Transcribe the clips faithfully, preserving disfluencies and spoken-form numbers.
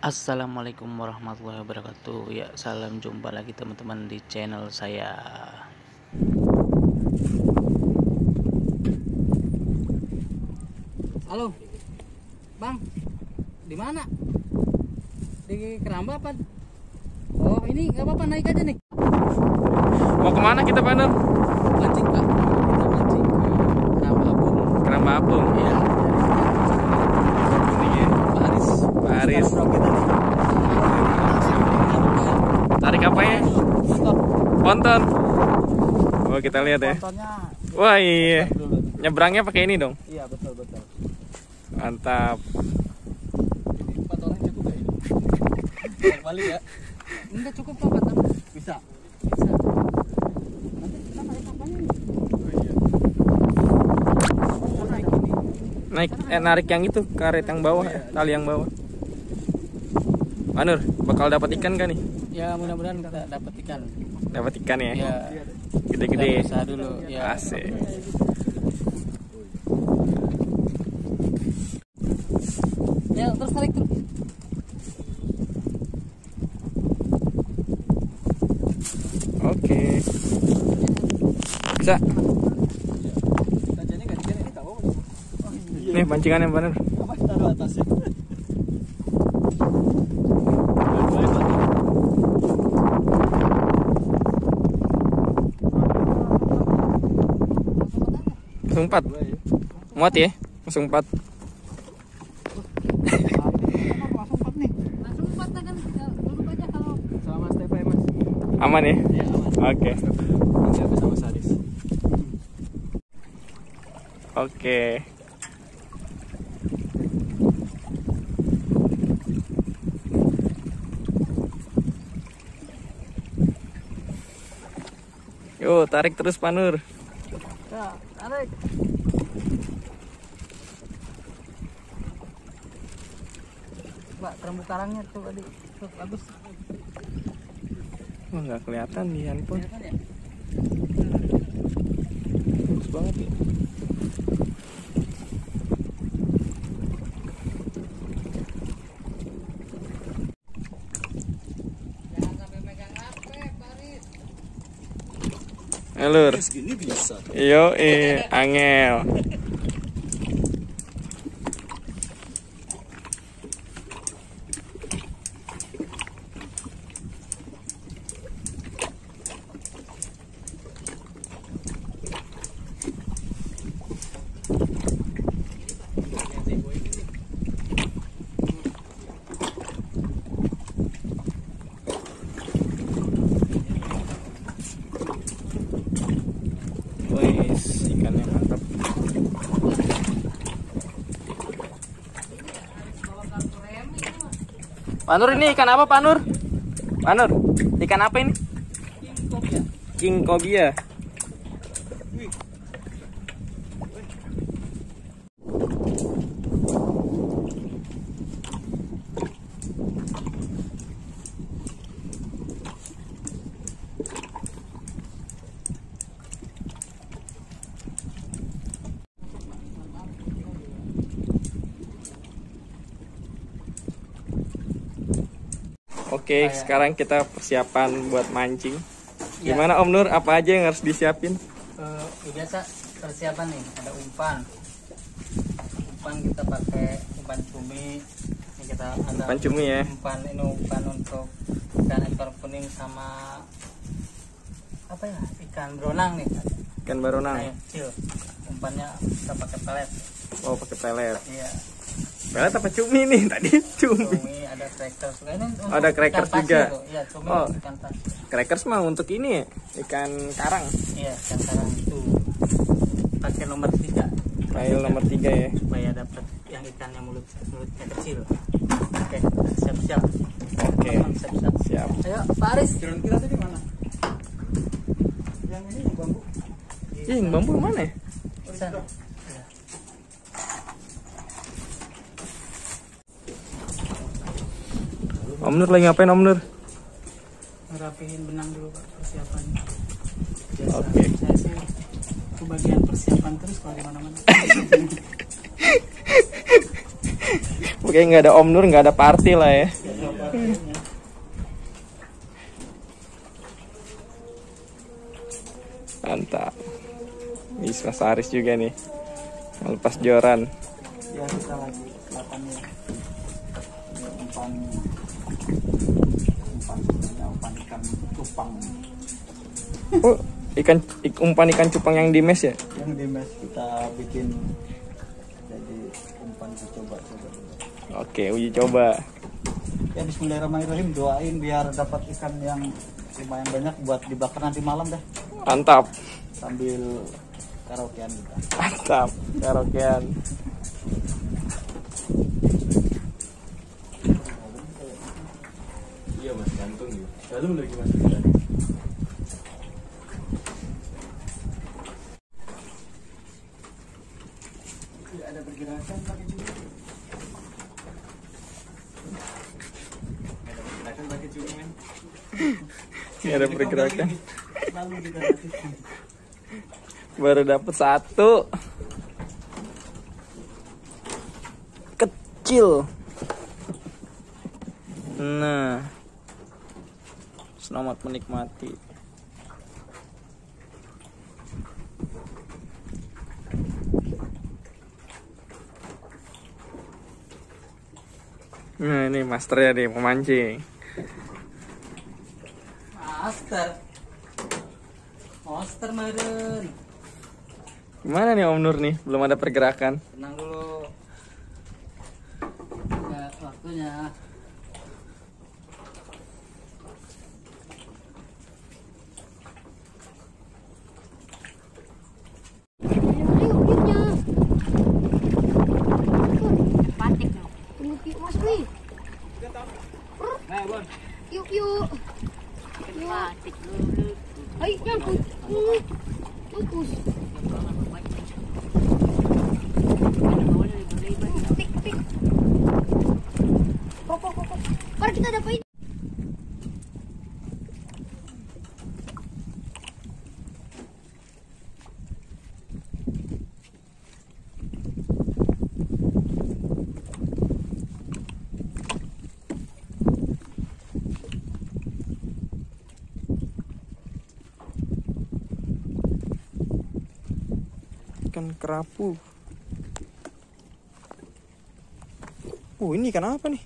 Assalamualaikum warahmatullahi wabarakatuh. Ya, salam jumpa lagi teman-teman di channel saya. Halo, Bang. Di mana? Di Keramba apa? Oh, ini nggak apa-apa, naik aja nih. Mau kemana kita, Panel? Mancing, Pak. Kita mancing ke Keramba Apung. Keramba Apung. Iya. Aris. Tarik apa ya? Ponton. Oh, kita lihat ya. Wah, iya. Nyebrangnya pakai ini dong. Iya, betul betul. Mantap. Ini empat orang cukup ya? Balik ya. Enggak cukup kok, empat orang. Bisa. Bisa. Nanti kita naik apanya nih? Naik eh narik yang itu, karet yang bawah, tali yang bawah. Anur, bakal dapat ikan kan nih? Ya, mudah-mudahan kita dapat ikan. Dapat ikan ya? Ya. Gede-gede. Usaha dulu. Ya. Asik. Ya, terus tarik terus. Oke. Bisa. Tajanya enggak dikira ini tahu. Nih pancingannya benar. Apa taruh atasnya? Empat muat ya, langsung empat. Aman ya? Ya, aman. Oke. Oke. Yo, tarik terus Panur. Ya, tarik. Mbak, terumbu karangnya tuh tadi bagus. Oh, nggak kelihatan di handphone. Kelihatan ya? Bagus banget ya. Jangan sampai megang H P, Paris. Elur. Segini bisa. Yo, eh, angel. Panur, ini ikan apa Panur? Panur, ikan apa ini? King Kobia. Oke, okay, sekarang kita persiapan buat mancing. Ya. Gimana Om Nur? Apa aja yang harus disiapin? Uh, ya biasa persiapan nih, ada umpan. Umpan kita pakai umpan cumi. Ini kita ada umpan cumi ya. Umpan ini umpan untuk ikan ekor kuning sama apa ya? Ikan baronang nih. Ikan baronang. Nah, kecil. Umpannya kita pakai pelet. Oh, pakai pelet. Iya. Pelet apa cumi nih tadi? Cumi. Cumi ada crackers. Ini oh, ada crackers juga. Iya, cumi oh. Ikan pasir. Crackers mah untuk ini ya, ikan karang. Iya, ikan karang itu. Pakai nomor tiga. Pakai nomor tiga ya. Supaya dapat yang ikannya mulut mulutnya kecil. Oke, siap-siap. Oke. Siap-siap. Siap. Ayo, Pak Aris, drone kita tadi mana? Yang ini yang bambu. Ih, yang bambu mana ya? Sana. Om Nur lagi ngapain Om Nur? Ngerapihin benang dulu Pak, persiapannya. Oke. Okay. Saya sih itu bagian persiapan terus kalau di mana-mana. Oke, nggak ada Om Nur, nggak ada party lah ya. hmm. Mantap. Ini Mas Aris juga nih, melepas joran. Ya, kita lagi kelapannya. Umpan, umpan, umpan ikan cupang. Oh, ikan ik, umpan ikan cupang yang di mes ya? Yang di mes kita bikin jadi umpan coba-coba. Oke, uji coba. Ya, bismillahirrahmanirrahim, doain biar dapat ikan yang lumayan banyak buat dibakar nanti malam deh. Mantap. Sambil karaokean kita. Mantap, karaokean. Iya Mas, gantung ya. Dalam lagi Mas. Tidak ada pergerakan pakai juga. Ada pergerakan pakai juga men. Tidak ada pergerakan. Lalu baru dapat satu kecil. Nah, selamat menikmati. Nah, ini masternya nih, pemancing. Master. Monster meren. Gimana nih Om Nur nih? Belum ada pergerakan. Tenang dulu. Ya, waktunya. Pantik dong. Yuk, Mas Wi. Nah, Bun. Yuk, yuk. Pantik dulu. Ayo, nyangkut. Nyangkut. Ketik, ketik. Kok, kok, kok. Mari kita dapatin. Ikan kerapu. Oh, ini ikan apa nih?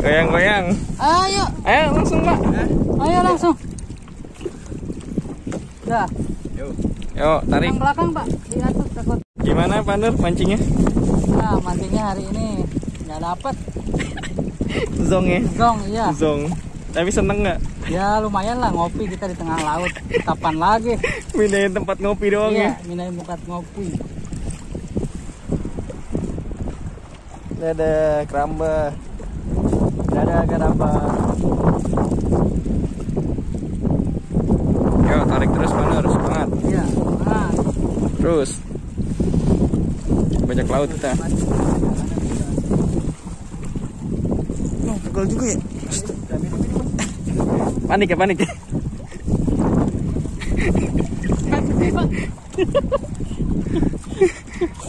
Goyang-goyang. Ayo. Ayo langsung, Pak. Ayo langsung. Dah. Yuk. Yuk, tarik. Yang belakang, Pak. Diatur takut. Gimana, Pak Nur, mancingnya? Nah, mancingnya hari ini nggak dapat. Zong ya? Zong, iya. Zong. Tapi seneng nggak? Ya, lumayan lah ngopi kita di tengah laut. Kapan lagi? Mindahin tempat ngopi doang iya, ya? Mindahin tempat ngopi. Dadah, keramba. Dadah, keramba. Yo, tarik terus, Pak Nur, semangat. Iya, semangat. Terus. Banyak laut kita. Oh, pegal juga ya? Panik ya, panik ya? Panik, Pak.